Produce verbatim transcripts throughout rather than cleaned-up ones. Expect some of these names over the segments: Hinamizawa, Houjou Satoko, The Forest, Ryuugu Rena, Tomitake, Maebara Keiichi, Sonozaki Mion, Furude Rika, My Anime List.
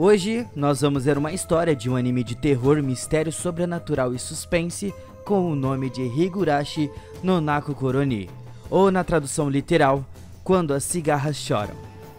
Hoje nós vamos ver uma história de um anime de terror, mistério sobrenatural e suspense com o nome de Higurashi no Naku Koroni, ou na tradução literal, Quando as Cigarras Choram.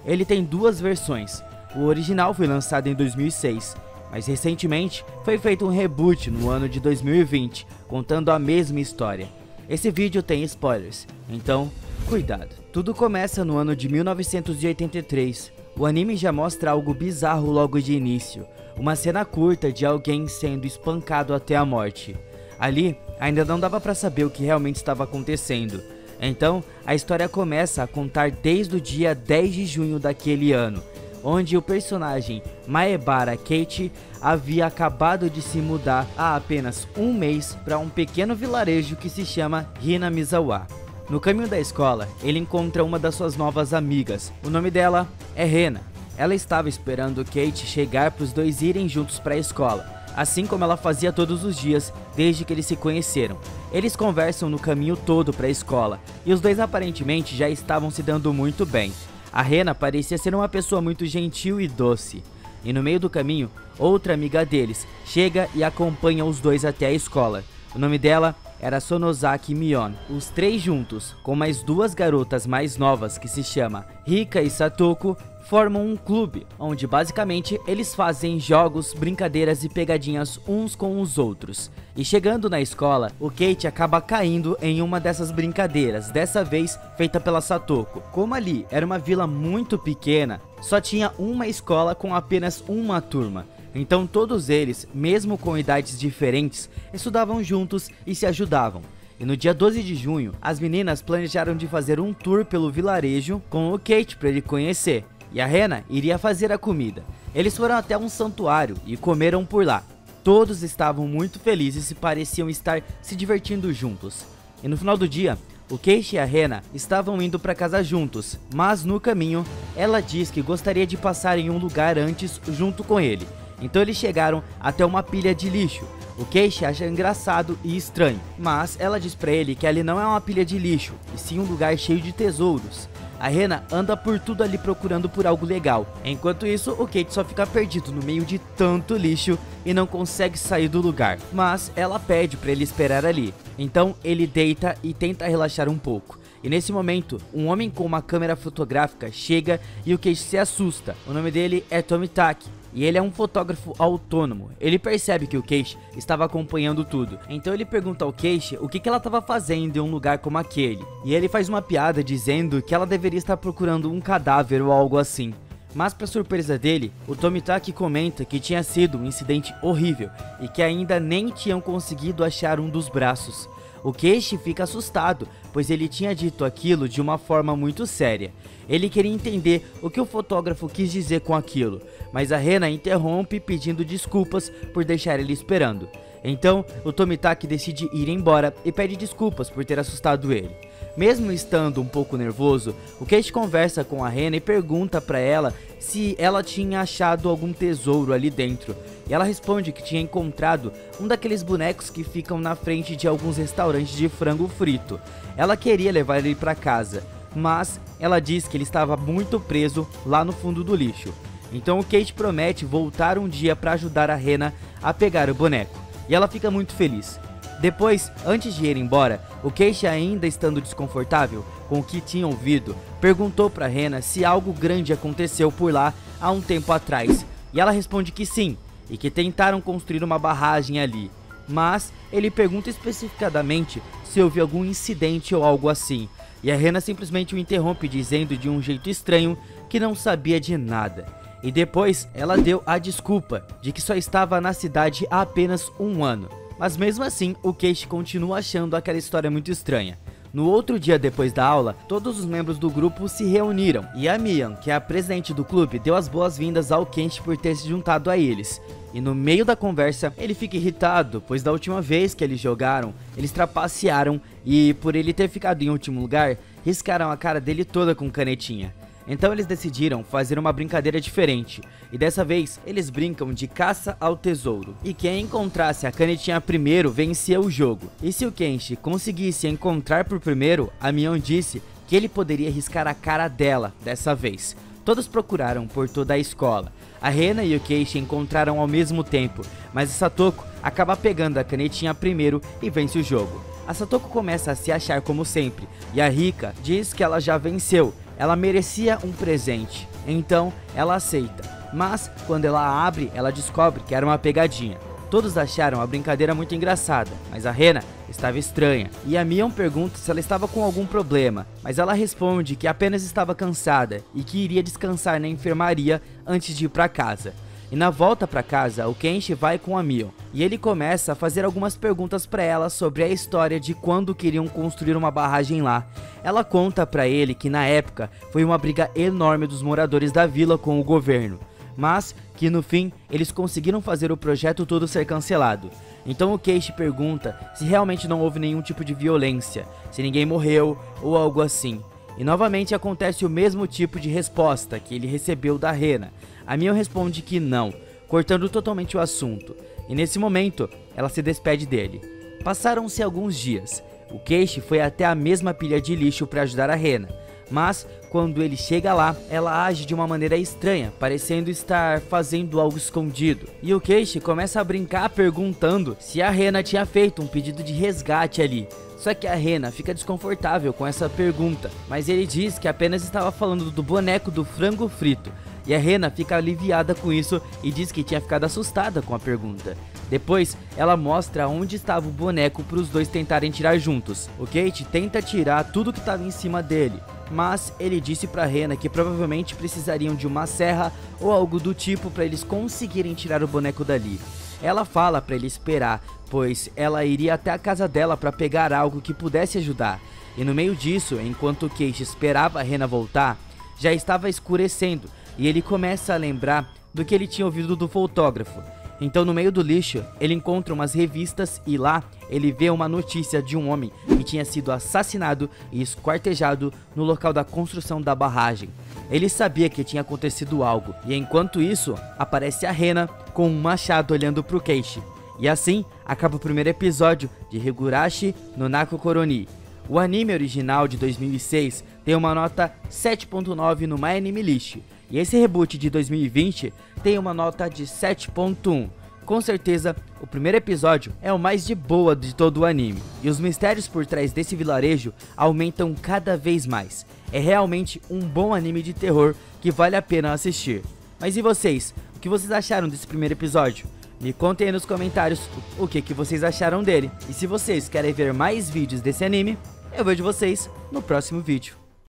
Ele tem duas versões. O original foi lançado em dois mil e seis, mas recentemente foi feito um reboot no ano de dois mil e vinte, contando a mesma história. Esse vídeo tem spoilers, então cuidado. Tudo começa no ano de mil novecentos e oitenta e três. O anime já mostra algo bizarro logo de início, uma cena curta de alguém sendo espancado até a morte. Ali, ainda não dava pra saber o que realmente estava acontecendo, então a história começa a contar desde o dia dez de junho daquele ano, onde o personagem Maebara Keiichi havia acabado de se mudar há apenas um mês para um pequeno vilarejo que se chama Hinamizawa. No caminho da escola, ele encontra uma das suas novas amigas, o nome dela é Rena. Ela estava esperando Keiichi chegar para os dois irem juntos para a escola, assim como ela fazia todos os dias desde que eles se conheceram. Eles conversam no caminho todo para a escola e os dois aparentemente já estavam se dando muito bem. A Rena parecia ser uma pessoa muito gentil e doce, e no meio do caminho, outra amiga deles chega e acompanha os dois até a escola. O nome dela era Sonozaki Mion. Os três juntos, com mais duas garotas mais novas que se chama Rika e Satoko, formam um clube, onde basicamente eles fazem jogos, brincadeiras e pegadinhas uns com os outros. E chegando na escola, o Keiichi acaba caindo em uma dessas brincadeiras, dessa vez feita pela Satoko. Como ali era uma vila muito pequena, só tinha uma escola com apenas uma turma. Então todos eles, mesmo com idades diferentes, estudavam juntos e se ajudavam. E no dia doze de junho, as meninas planejaram de fazer um tour pelo vilarejo com o Keiichi para ele conhecer. E a Rena iria fazer a comida. Eles foram até um santuário e comeram por lá. Todos estavam muito felizes e pareciam estar se divertindo juntos. E no final do dia, o Keiichi e a Rena estavam indo para casa juntos, mas no caminho, ela diz que gostaria de passar em um lugar antes junto com ele. Então eles chegaram até uma pilha de lixo. O Keiichi acha engraçado e estranho, mas ela diz pra ele que ali não é uma pilha de lixo, e sim um lugar cheio de tesouros. A Rena anda por tudo ali procurando por algo legal. Enquanto isso, o Keiichi só fica perdido no meio de tanto lixo e não consegue sair do lugar. Mas ela pede pra ele esperar ali. Então ele deita e tenta relaxar um pouco. E nesse momento, um homem com uma câmera fotográfica chega e o Keiichi se assusta. O nome dele é Tomitake. E ele é um fotógrafo autônomo. Ele percebe que o Keiichi estava acompanhando tudo. Então ele pergunta ao Keiichi o que, que ela estava fazendo em um lugar como aquele. E ele faz uma piada dizendo que ela deveria estar procurando um cadáver ou algo assim. Mas para surpresa dele, o Tomitake comenta que tinha sido um incidente horrível e que ainda nem tinham conseguido achar um dos braços. O Keiichi fica assustado, pois ele tinha dito aquilo de uma forma muito séria. Ele queria entender o que o fotógrafo quis dizer com aquilo, mas a Rena interrompe pedindo desculpas por deixar ele esperando. Então, o Tomitake decide ir embora e pede desculpas por ter assustado ele. Mesmo estando um pouco nervoso, o Keiichi conversa com a Rena e pergunta pra ela se ela tinha achado algum tesouro ali dentro. E ela responde que tinha encontrado um daqueles bonecos que ficam na frente de alguns restaurantes de frango frito. Ela queria levar ele pra casa, mas ela diz que ele estava muito preso lá no fundo do lixo. Então o Keiichi promete voltar um dia pra ajudar a Rena a pegar o boneco. E ela fica muito feliz. Depois, antes de ir embora, o Keiichi, ainda estando desconfortável com o que tinha ouvido, perguntou pra Rena se algo grande aconteceu por lá há um tempo atrás. E ela responde que sim, e que tentaram construir uma barragem ali. Mas ele pergunta especificadamente se houve algum incidente ou algo assim. E a Rena simplesmente o interrompe dizendo de um jeito estranho que não sabia de nada. E depois ela deu a desculpa de que só estava na cidade há apenas um ano. Mas mesmo assim, o Keiichi continua achando aquela história muito estranha. No outro dia depois da aula, todos os membros do grupo se reuniram. E a Mion, que é a presidente do clube, deu as boas-vindas ao Keiichi por ter se juntado a eles. E no meio da conversa, ele fica irritado, pois da última vez que eles jogaram, eles trapacearam e por ele ter ficado em último lugar, riscaram a cara dele toda com canetinha. Então eles decidiram fazer uma brincadeira diferente, e dessa vez eles brincam de caça ao tesouro. E quem encontrasse a canetinha primeiro vencia o jogo. E se o Keiichi conseguisse encontrar por primeiro, a Mion disse que ele poderia riscar a cara dela dessa vez. Todos procuraram por toda a escola. A Rena e o Keiichi encontraram ao mesmo tempo, mas a Satoko acaba pegando a canetinha primeiro e vence o jogo. A Satoko começa a se achar como sempre, e a Rika diz que ela já venceu, ela merecia um presente, então ela aceita. Mas quando ela abre, ela descobre que era uma pegadinha. Todos acharam a brincadeira muito engraçada, mas a Rena estava estranha, e a Mion pergunta se ela estava com algum problema, mas ela responde que apenas estava cansada e que iria descansar na enfermaria antes de ir para casa. E na volta para casa, o Keiichi vai com a Mion, e ele começa a fazer algumas perguntas para ela sobre a história de quando queriam construir uma barragem lá. Ela conta para ele que na época foi uma briga enorme dos moradores da vila com o governo, mas que no fim eles conseguiram fazer o projeto todo ser cancelado. Então o Keiichi pergunta se realmente não houve nenhum tipo de violência, se ninguém morreu ou algo assim. E novamente acontece o mesmo tipo de resposta que ele recebeu da Rena. A Mion responde que não, cortando totalmente o assunto. E nesse momento, ela se despede dele. Passaram-se alguns dias. O Keiichi foi até a mesma pilha de lixo para ajudar a Rena. Mas quando ele chega lá, ela age de uma maneira estranha, parecendo estar fazendo algo escondido. E o Keiichi começa a brincar perguntando se a Rena tinha feito um pedido de resgate ali. Só que a Rena fica desconfortável com essa pergunta, mas ele diz que apenas estava falando do boneco do frango frito. E a Rena fica aliviada com isso e diz que tinha ficado assustada com a pergunta. Depois, ela mostra onde estava o boneco para os dois tentarem tirar juntos. O Keiichi tenta tirar tudo que estava em cima dele, mas ele disse para Rena que provavelmente precisariam de uma serra ou algo do tipo para eles conseguirem tirar o boneco dali. Ela fala para ele esperar, pois ela iria até a casa dela para pegar algo que pudesse ajudar. E no meio disso, enquanto o Keiichi esperava a Rena voltar, já estava escurecendo e ele começa a lembrar do que ele tinha ouvido do fotógrafo. Então no meio do lixo, ele encontra umas revistas e lá ele vê uma notícia de um homem que tinha sido assassinado e esquartejado no local da construção da barragem. Ele sabia que tinha acontecido algo e enquanto isso, aparece a Rena com um machado olhando pro Keiichi. E assim, acaba o primeiro episódio de Higurashi no Nako Koroni. O anime original de dois mil e seis tem uma nota sete ponto nove no My Anime List. E esse reboot de dois mil e vinte tem uma nota de sete ponto um. Com certeza, o primeiro episódio é o mais de boa de todo o anime. E os mistérios por trás desse vilarejo aumentam cada vez mais. É realmente um bom anime de terror que vale a pena assistir. Mas e vocês? O que vocês acharam desse primeiro episódio? Me contem aí nos comentários o que, que vocês acharam dele. E se vocês querem ver mais vídeos desse anime, eu vejo vocês no próximo vídeo.